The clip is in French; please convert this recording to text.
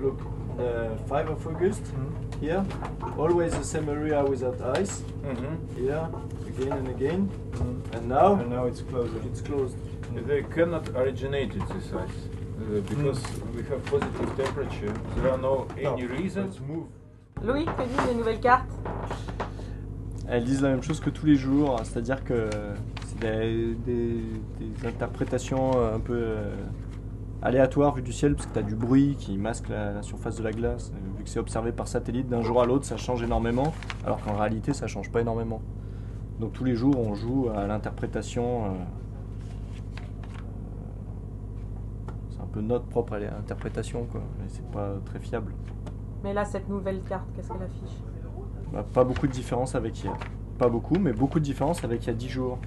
Look, the 5 of August, here, always the same area without ice, here, again and again, and now? And now it's closed. It's closed. They cannot originate it, this ice, because we have positive temperature, there are any reason. Loïc, que disent les nouvelles cartes? Elles disent la même chose que tous les jours, c'est-à-dire que c'est des interprétations un peu aléatoires vu du ciel, parce que tu as du bruit qui masque la surface de la glace. Vu que c'est observé par satellite, d'un jour à l'autre, ça change énormément, alors qu'en réalité, ça ne change pas énormément. Donc tous les jours, on joue à l'interprétation. C'est un peu notre propre interprétation, quoi, mais c'est pas très fiable. Mais là, cette nouvelle carte, qu'est-ce qu'elle affiche? Bah, pas beaucoup de différence avec hier. Pas beaucoup, mais beaucoup de différence avec il y a 10 jours.